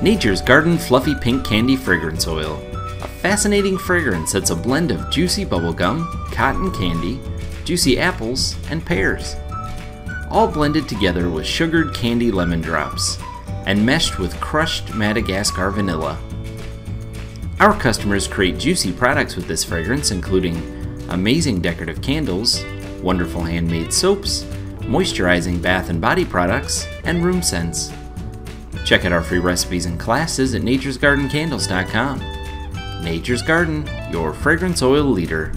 Nature's Garden Fluffy Pink Candy Fragrance Oil. A fascinating fragrance that's a blend of juicy bubblegum, cotton candy, juicy apples, and pears. All blended together with sugared candy lemon drops and meshed with crushed Madagascar vanilla. Our customers create juicy products with this fragrance, including amazing decorative candles, wonderful handmade soaps, moisturizing bath and body products, and room scents. Check out our free recipes and classes at naturesgardencandles.com. Nature's Garden, your fragrance oil leader.